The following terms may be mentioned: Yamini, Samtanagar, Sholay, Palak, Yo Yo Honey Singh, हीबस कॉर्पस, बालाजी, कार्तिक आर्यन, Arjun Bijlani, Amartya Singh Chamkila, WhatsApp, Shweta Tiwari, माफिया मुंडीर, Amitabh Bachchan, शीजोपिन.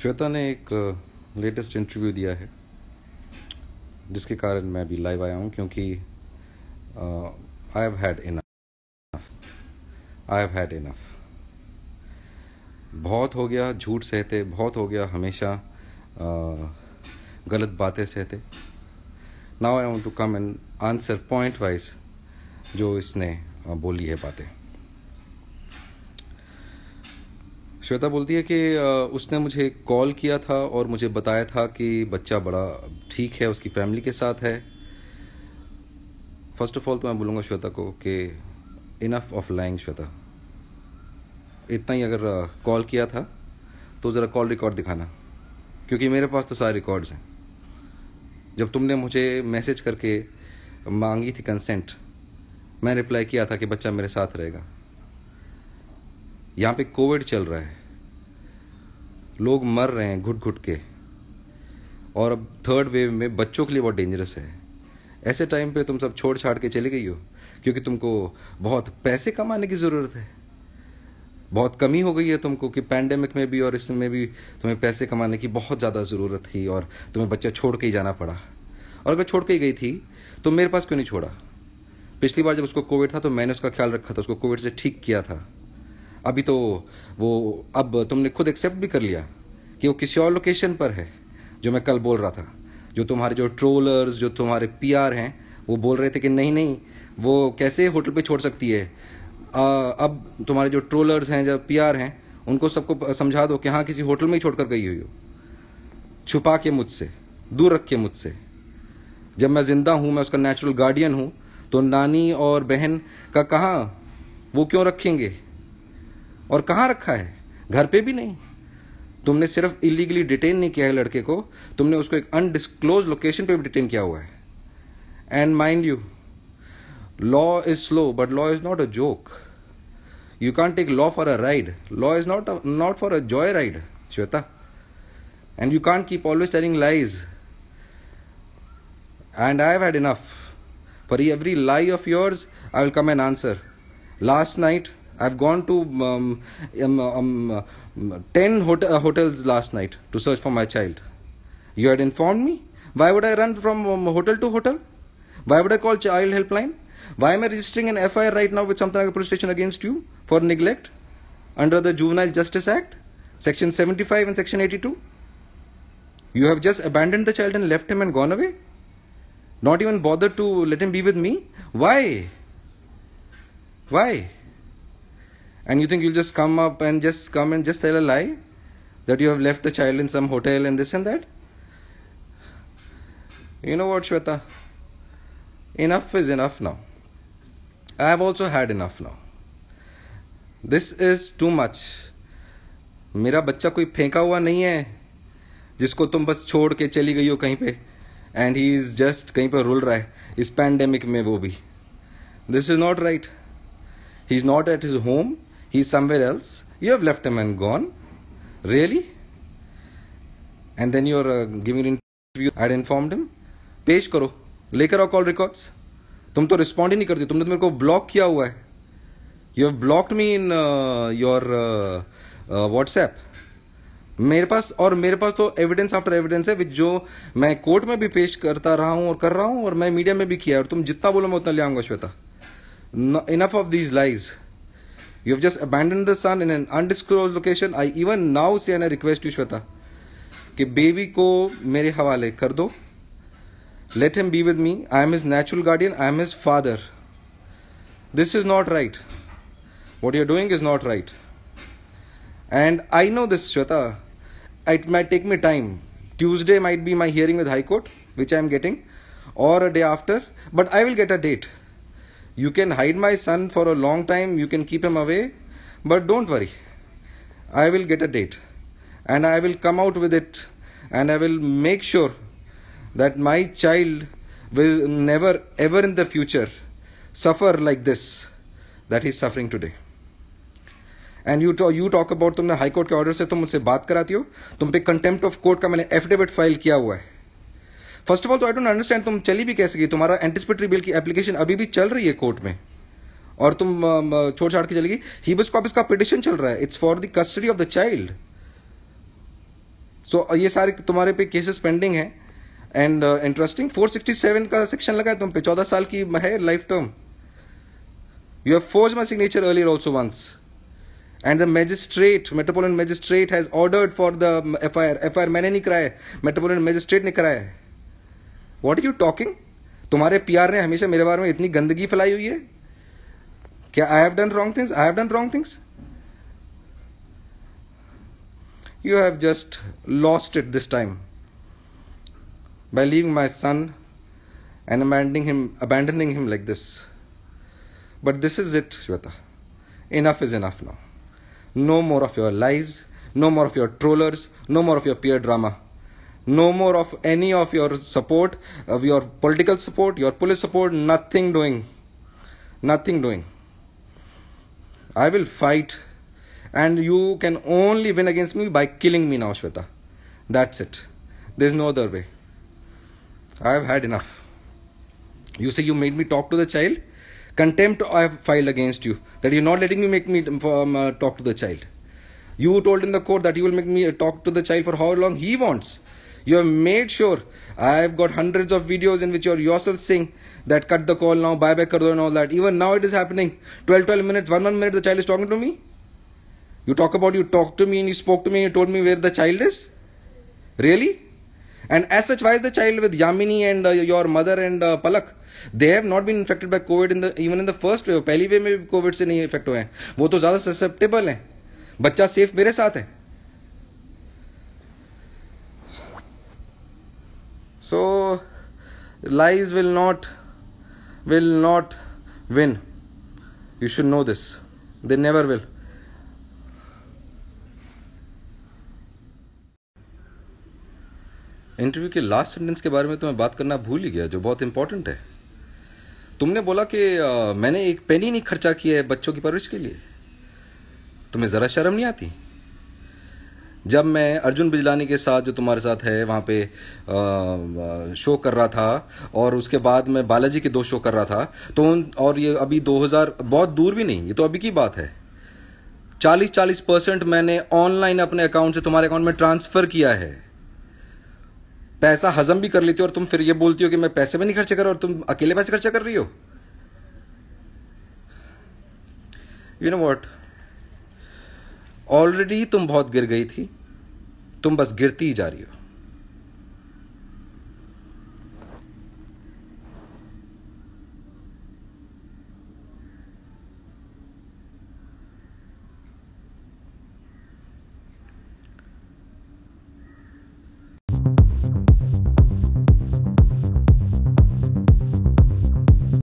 श्वेता ने एक latest interview दिया है जिसके कारण मैं भी लाइव आया हूँ क्योंकि आई हैव हैड इनफ। बहुत हो गया झूठ सहते, बहुत हो गया हमेशा गलत बातें सहते। Now I want to come and answer point wise जो इसने बोली है बातें। श्वेता बोलती है कि उसने मुझे कॉल किया था और मुझे बताया था कि बच्चा बड़ा ठीक है, उसकी फैमिली के साथ है। फर्स्ट ऑफ ऑल तो मैं बोलूँगा श्वेता को कि इनफ ऑफ लाइंग। श्वेता इतना ही, अगर कॉल किया था तो ज़रा कॉल रिकॉर्ड दिखाना, क्योंकि मेरे पास तो सारे रिकॉर्ड्स हैं। जब तुमने मुझे मैसेज करके मांगी थी कंसेंट, मैं रिप्लाई किया था कि बच्चा मेरे साथ रहेगा। यहाँ पे कोविड चल रहा है, लोग मर रहे हैं घुट घुट के, और अब थर्ड वेव में बच्चों के लिए बहुत डेंजरस है। ऐसे टाइम पे तुम सब छोड़ छाड़ के चली गई हो, क्योंकि तुमको बहुत पैसे कमाने की ज़रूरत है। बहुत कमी हो गई है तुमको कि पैंडेमिक में भी और इसमें भी तुम्हें पैसे कमाने की बहुत ज़्यादा ज़रूरत थी, और तुम्हें बच्चा छोड़ के ही जाना पड़ा। और अगर छोड़ के ही गई थी तो मेरे पास क्यों नहीं छोड़ा? पिछली बार जब उसको कोविड था तो मैंने उसका ख्याल रखा था, उसको कोविड से ठीक किया था। अभी तो वो, अब तुमने खुद एक्सेप्ट भी कर लिया कि वो किसी और लोकेशन पर है, जो मैं कल बोल रहा था। जो तुम्हारे जो ट्रोलर्स, जो तुम्हारे पीआर हैं, वो बोल रहे थे कि नहीं नहीं, वो कैसे होटल पे छोड़ सकती है। अब तुम्हारे जो ट्रोलर्स हैं, जो पीआर हैं, उनको सबको समझा दो कि हाँ, किसी होटल में ही छोड़ कर गई हुई हो, छुपा के मुझसे, दूर रख के मुझसे। जब मैं जिंदा हूँ, मैं उसका नेचुरल गार्डियन हूँ, तो नानी और बहन का कहाँ, वो क्यों रखेंगे? और कहाँ रखा है? घर पे भी नहीं। तुमने सिर्फ इलीगली डिटेन नहीं किया है लड़के को, तुमने उसको एक अनडिस्क्लोज लोकेशन पे भी डिटेन किया हुआ है। And mind you, law is slow but law is not a joke. You can't take law for a ride. Law is not for a joy ride, Shweta. And you can't keep always telling lies. And I have had enough. For every lie of yours I will come an answer. Last night I've gone to 10 hotels last night to search for my child. You had informed me. Why would I run from hotel to hotel? Why would I call child helpline? Why am I registering an FIR right now with Samtanagar police station against you for neglect under the Juvenile Justice Act, Section 75 and Section 82? You have just abandoned the child and left him and gone away. Not even bothered to let him be with me. Why? Why? And you think you'll just come up and just tell a lie that you have left the child in some hotel and this and that? You know what, Shweta? Enough is enough now. I have also had enough now. This is too much. मेरा बच्चा कोई फेंका हुआ नहीं है जिसको तुम बस छोड़ के चली गई हो कहीं पे, and he is just कहीं पे रुल रहा है इस पैंडेमिक में, वो भी। This is not right. He is not at his home. He is somewhere else. You have left him and gone. Really? And then you are giving an interview. I had informed him. पेश करो, लेकर आओ call records. तुम तो respond ही नहीं करती, तुमने तो मेरे को ब्लॉक किया हुआ है। You have blocked me in your WhatsApp. मेरे पास, और मेरे पास तो एविडेंस आफ्टर एविडेंस है, विच जो मैं कोर्ट में भी पेश करता रहा हूँ और कर रहा हूँ, और मैं मीडिया में भी किया है। और तुम जितना बोलो मैं उतना ले आऊँगा, Shweta. Enough of these lies. You have just abandoned the son in an undisclosed location. I even now say and I request you, Shweta, कि baby को मेरे हवाले कर दो. Let him be with me. I am his natural guardian. I am his father. This is not right. What you are doing is not right. And I know this, Shweta. It might take me time. Tuesday might be my hearing with High Court, which I am getting, or a day after. But I will get a date. You can hide my son for a long time. You can keep him away, but don't worry. I will get a date, and I will come out with it, and I will make sure that my child will never, ever in the future suffer like this that he's suffering today. And you talk about तुमने high court के order से तुम मुझसे बात कराती हो, तुम पे कंटेम्प्ट ऑफ कोर्ट का मैंने एफिडेविट फाइल किया हुआ है। फर्स्ट ऑफ ऑल तो आई डोंट अंडरस्टैंड तुम चली भी कैसे गई। तुम्हारा एंटिसिपेटरी बिल की एप्लीकेशन अभी भी चल रही है कोर्ट में, और तुम छोड़ छाड़ के चली गई। हीबस कॉर्पस का पिटिशन चल रहा है। It's for the custody of the child. So ये सारे तुम्हारे पे केसेस पेंडिंग है एंड इंटरेस्टिंग 467 का सेक्शन लगा है तुम पे 14 साल की है life term. You have forged my signature earlier also once and the magistrate metropolitan magistrate has ordered for the F I R मैंने नहीं कराया, मेट्रोपोलिटन मजिस्ट्रेट ने कराया है. What are you talking? तुम्हारे पी आर ने हमेशा मेरे बारे में इतनी गंदगी फैलाई हुई है. क्या I have done wrong things? I have done wrong things? You have just lost it this time by leaving my son and abandoning him like this. But this is it, Shweta. Enough is enough now. No more of your lies, no more of your trollers, no more of your peer drama, no more of any of your support, of your political support, your police support, nothing doing. Nothing doing. I will fight. And you can only win against me by killing me now, Shweta. That's it. There's no other way. I have had enough. You say you made me talk to the child. Contempt I have filed against you. That you're not letting me make me talk to the child. You told in the court that you will make me talk to the child for how long he wants. You have made sure. I've got hundreds of videos in which you're yourself saying that cut the call now, bye bye kar do and all that. Even now it is happening. 12 minutes, 1 minute the child is talking to me. You talk about you talked to me and you spoke to me and you told me where the child is? Really? And as such, why is the child with Yamini and your mother and Palak? They have not been infected by COVID in the, even in the first wave. पहली wave में भी COVID से नहीं infect हुए हैं. वो तो ज़्यादा susceptible हैं. बच्चा safe मेरे साथ है. So lies will not win. You should know this. They never will. Interview के लास्ट सेंटेंस के बारे में तो मैं बात करना भूल ही गया जो बहुत इंपॉर्टेंट है. तुमने बोला कि मैंने एक पेनी नहीं खर्चा किया है बच्चों की परवरिश के लिए. तुम्हें ज़रा शर्म नहीं आती? जब मैं अर्जुन बिजलानी के साथ जो तुम्हारे साथ है वहाँ पे शो कर रहा था और उसके बाद मैं बालाजी के 2 शो कर रहा था तो और ये अभी 2000 बहुत दूर भी नहीं, ये तो अभी की बात है. 40-40% मैंने ऑनलाइन अपने अकाउंट से तुम्हारे अकाउंट में ट्रांसफ़र किया है. पैसा हजम भी कर लेती हो और तुम फिर ये बोलती हो कि मैं पैसे भी नहीं खर्चा कर रहा और तुम अकेले पैसे खर्चा कर रही हो. यू नो व्हाट, ऑलरेडी तुम बहुत गिर गई थी, तुम बस गिरती ही जा रही हो.